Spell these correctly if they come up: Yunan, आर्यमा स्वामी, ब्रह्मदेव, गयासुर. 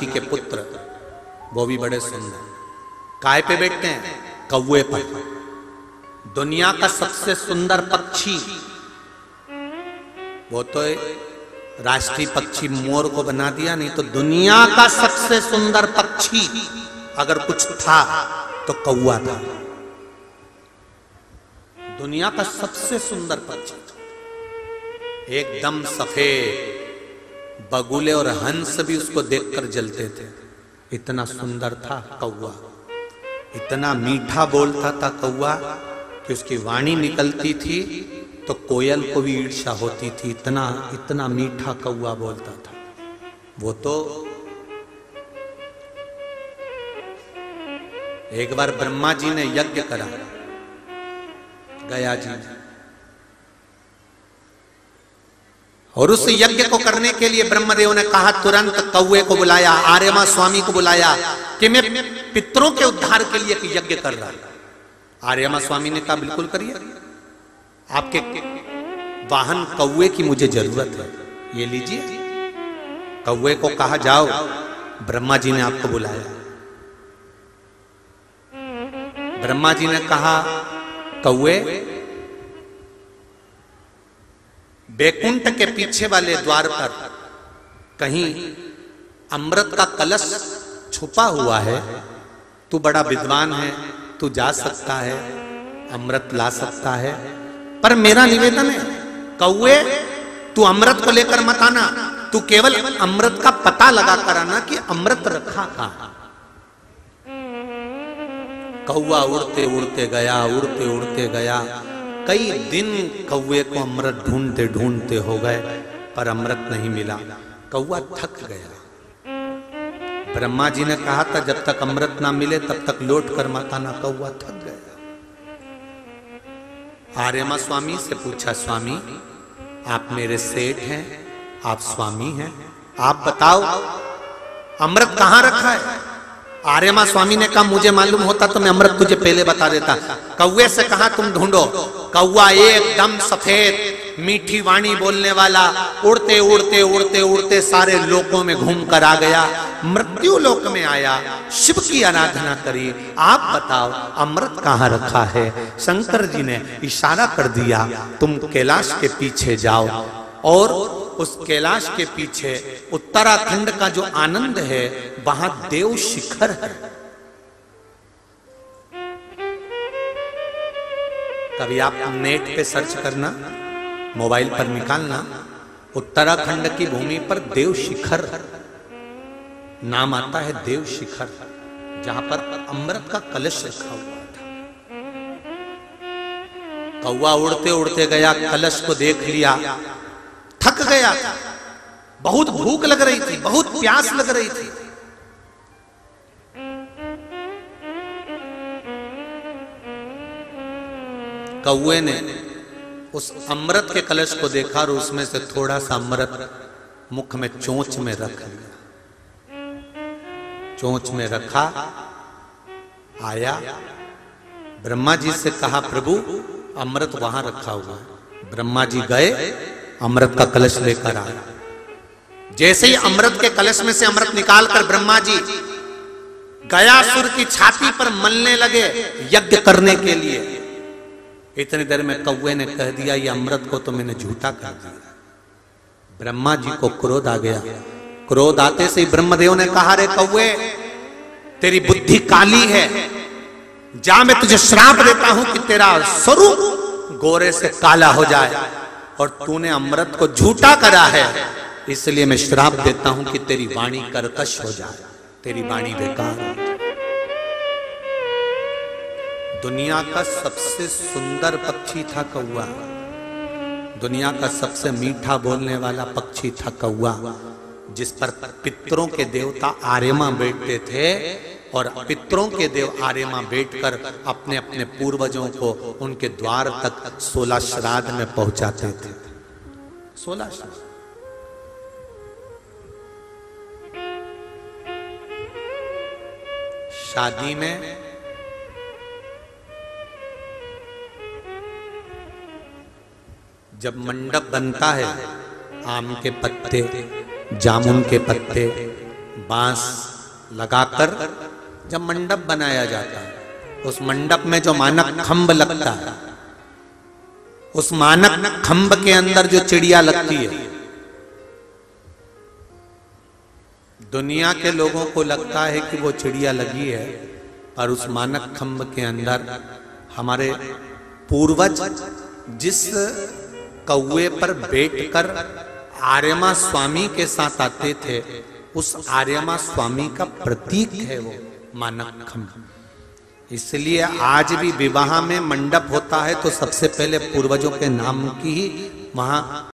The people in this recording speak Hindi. तिथि के पुत्र, वो भी बड़े सुंदर, काय पे बैठते हैं? कौवे पर। दुनिया का सबसे सुंदर पक्षी, वो तो राष्ट्रीय पक्षी मोर को बना दिया, नहीं तो दुनिया का सबसे सुंदर पक्षी अगर कुछ था तो कौवा था। दुनिया का सबसे सुंदर पक्षी, एकदम सफेद, बगुले और हंस भी उसको देखकर जलते थे, इतना सुंदर था कौवा। इतना मीठा बोलता था कौवा कि उसकी वाणी निकलती थी तो कोयल को भी ईर्ष्या होती थी, इतना मीठा कौवा बोलता था। वो तो एक बार ब्रह्मा जी ने यज्ञ करा, गया जी, और उस यज्ञ को करने के लिए ब्रह्मदेव ने कहा, तुरंत कौवे को बुलाया, आर्यमा स्वामी को बुलाया कि मैं पितरों के उद्धार के लिए एक यज्ञ कर रहा हूं। आर्यमा स्वामी ने कहा, बिल्कुल करिए, आपके वाहन कौवे की मुझे जरूरत है, ये लीजिए। कौवे को कहा, जाओ, ब्रह्मा जी ने आपको बुलाया। ब्रह्मा जी ने कहा, कौवे, बैकुंठ के पीछे वाले द्वार पर कहीं अमृत का कलश छुपा हुआ है, तू बड़ा विद्वान है, तू जा सकता है, अमृत ला सकता है, पर मेरा निवेदन है कौवे, तू अमृत को लेकर मत आना, तू केवल अमृत का पता लगा कर आना कि अमृत रखा कहां। कौवा उड़ते उड़ते गया, उड़ते उड़ते गया, कई दिन कौवे को अमृत ढूंढते ढूंढते हो गए, पर अमृत नहीं मिला। कौवा थक गया। ब्रह्मा जी ने कहा था, जब तक अमृत ना मिले तब तक लौट कर मत आना। कौवा थक गया। आर्यमा स्वामी से पूछा, स्वामी, आप मेरे सेठ हैं, आप स्वामी हैं, आप बताओ अमृत कहां रखा है। आर्यमा स्वामी ने कहा, मुझे मालूम होता तो मैं अमृत तुझे पहले बता देता। कौवे से कहा, तुम ढूंढो। कौवा एकदम सफेद, मीठी वाणी बोलने वाला, उड़ते उड़ते उड़ते उड़ते सारे लोकों में घूम कर आ गया, मृत्यु लोक में आया, शिव की आराधना करी। आप बताओ अमृत कहाँ रखा है। शंकर जी ने इशारा कर दिया, तुम कैलाश के पीछे जाओ। और उस कैलाश के पीछे उत्तराखंड का जो आनंद है, वहां देव शिखर है। कभी आप नेट पे सर्च करना, मोबाइल पर निकालना, उत्तराखंड की भूमि पर देव शिखर नाम आता है, देव शिखर, जहां पर अमृत का कलश रखा हुआ था। कौवा उड़ते उड़ते गया, कलश को देख लिया, थक गया, बहुत भूख लग रही थी, बहुत प्यास लग रही थी। कौवे ने उस अमृत के कलश को देखा और उसमें से थोड़ा सा अमृत मुख में, चोंच में रख लिया। चोंच में रखा, आया, ब्रह्मा जी से कहा, प्रभु अमृत वहां रखा हुआ है। ब्रह्मा जी गए, अमृत का कलश लेकर आया। जैसे ही अमृत के कलश में से अमृत निकालकर ब्रह्मा जी गयासुर की छाती पर मलने लगे यज्ञ करने के लिए। इतनी देर में कौवे ने कह दिया, ये अमृत को तो मैंने झूठा कर दिया। ब्रह्मा जी को क्रोध आ गया। क्रोध आते से ही ब्रह्मदेव ने कहा, रे कौवे, तेरी बुद्धि काली है, जा, मैं तुझे श्राप देता हूं कि तेरा स्वरूप गोरे से काला हो जाए, और तूने अमृत को झूठा करा है, इसलिए मैं श्राप देता हूं कि तेरी वाणी कर्कश हो जाए, तेरी वाणी बेकार। दुनिया का सबसे सुंदर पक्षी था कौवा, दुनिया का सबसे मीठा बोलने वाला पक्षी था कौवा, जिस पर पितरों के देवता आर्यमा बैठते थे, और पितरों के देव आर्यमा बैठकर अपने अपने पूर्वजों को उनके द्वार तक 16 श्राद्ध में पहुंचाते थे। 16 श्राद्ध। शादी में जब मंडप बनता है, आम के पत्ते, जामुन के पत्ते, बांस लगाकर जब मंडप बनाया जाता है, उस मंडप में जो मानक खंभ लगता है, उस मानक खंभ के अंदर जो चिड़िया लगती है, दुनिया के लोगों को लगता है कि वो चिड़िया लगी है, पर उस मानक खंभ के अंदर हमारे पूर्वज जिस कौवे पर बैठकर आर्यमा स्वामी के साथ आते थे, उस आर्यमा स्वामी का प्रतीक है वो मानक खंभ। इसलिए आज भी विवाह में मंडप होता है तो सबसे पहले पूर्वजों के नाम की ही वहां